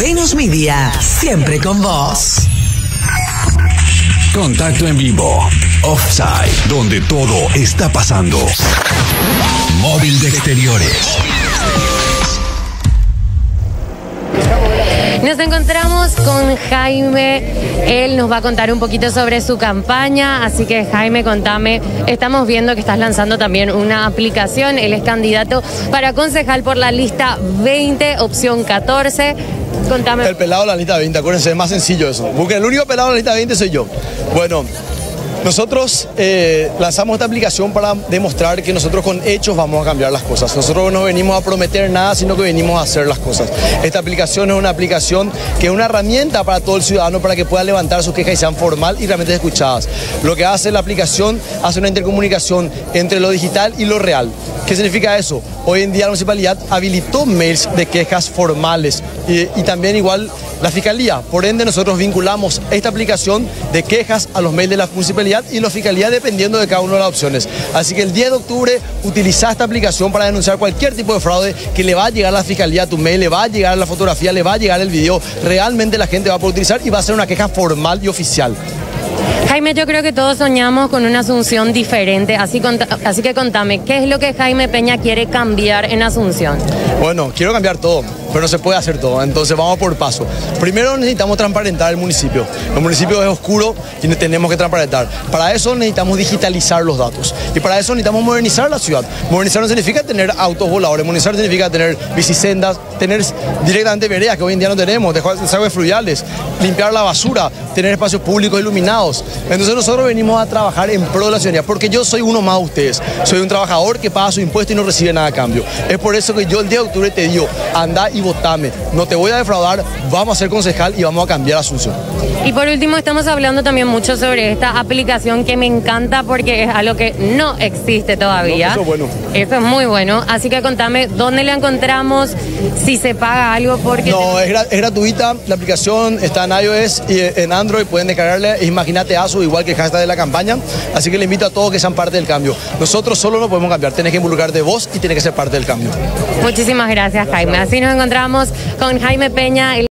@Venus Media. Siempre con vos. Contacto en vivo. Offside, donde todo está pasando. Móvil de exteriores. Nos encontramos con Jaime, él nos va a contar un poquito sobre su campaña, así que Jaime, contame, estamos viendo que estás lanzando también una aplicación, él es candidato para concejal por la lista 20, opción 14, contame. El pelado de la lista 20, acuérdense, es más sencillo eso, porque el único pelado de la lista 20 soy yo. Bueno, nosotros lanzamos esta aplicación para demostrar que nosotros con hechos vamos a cambiar las cosas. Nosotros no venimos a prometer nada, sino que venimos a hacer las cosas. Esta aplicación es una aplicación que es una herramienta para todo el ciudadano para que pueda levantar sus quejas y sean formal y realmente escuchadas. Lo que hace la aplicación, hace una intercomunicación entre lo digital y lo real. ¿Qué significa eso? Hoy en día la municipalidad habilitó mails de quejas formales y también igual la fiscalía. Por ende, nosotros vinculamos esta aplicación de quejas a los mails de la municipalidad y la fiscalía dependiendo de cada una de las opciones. Así que el 10 de octubre utiliza esta aplicación para denunciar cualquier tipo de fraude que le va a llegar a la fiscalía a tu mail, le va a llegar a la fotografía, le va a llegar el video. Realmente la gente va a poder utilizar y va a ser una queja formal y oficial. Jaime, yo creo que todos soñamos con una Asunción diferente, así que contame, ¿qué es lo que Jaime Peña quiere cambiar en Asunción? Bueno, quiero cambiar todo, pero no se puede hacer todo, entonces vamos por paso. Primero necesitamos transparentar el municipio. El municipio es oscuro y tenemos que transparentar. Para eso necesitamos digitalizar los datos y para eso necesitamos modernizar la ciudad. Modernizar no significa tener autos voladores, modernizar significa tener bicisendas, tener directamente veredas que hoy en día no tenemos, dejar desagües fluviales, limpiar la basura, tener espacios públicos iluminados. Entonces nosotros venimos a trabajar en pro de la ciudadanía, porque yo soy uno más de ustedes. Soy un trabajador que paga su impuesto y no recibe nada a cambio. Es por eso que yo el 10 de octubre te digo, anda y votame. No te voy a defraudar, vamos a ser concejal y vamos a cambiar Asunción. Y por último, estamos hablando también mucho sobre esta aplicación que me encanta porque es algo que no existe todavía. No, eso es bueno. Eso es muy bueno. Así que contame, ¿dónde la encontramos? Si se paga algo porque... No, es gratuita. La aplicación está en iOS y en Android. Pueden descargarla. Imagínate ASU, igual que el hashtag de la campaña. Así que le invito a todos que sean parte del cambio. Nosotros solo no podemos cambiar. Tenés que involucrarte vos y tenés que ser parte del cambio. Muchísimas gracias, Jaime. Así nos encontramos con Jaime Peña.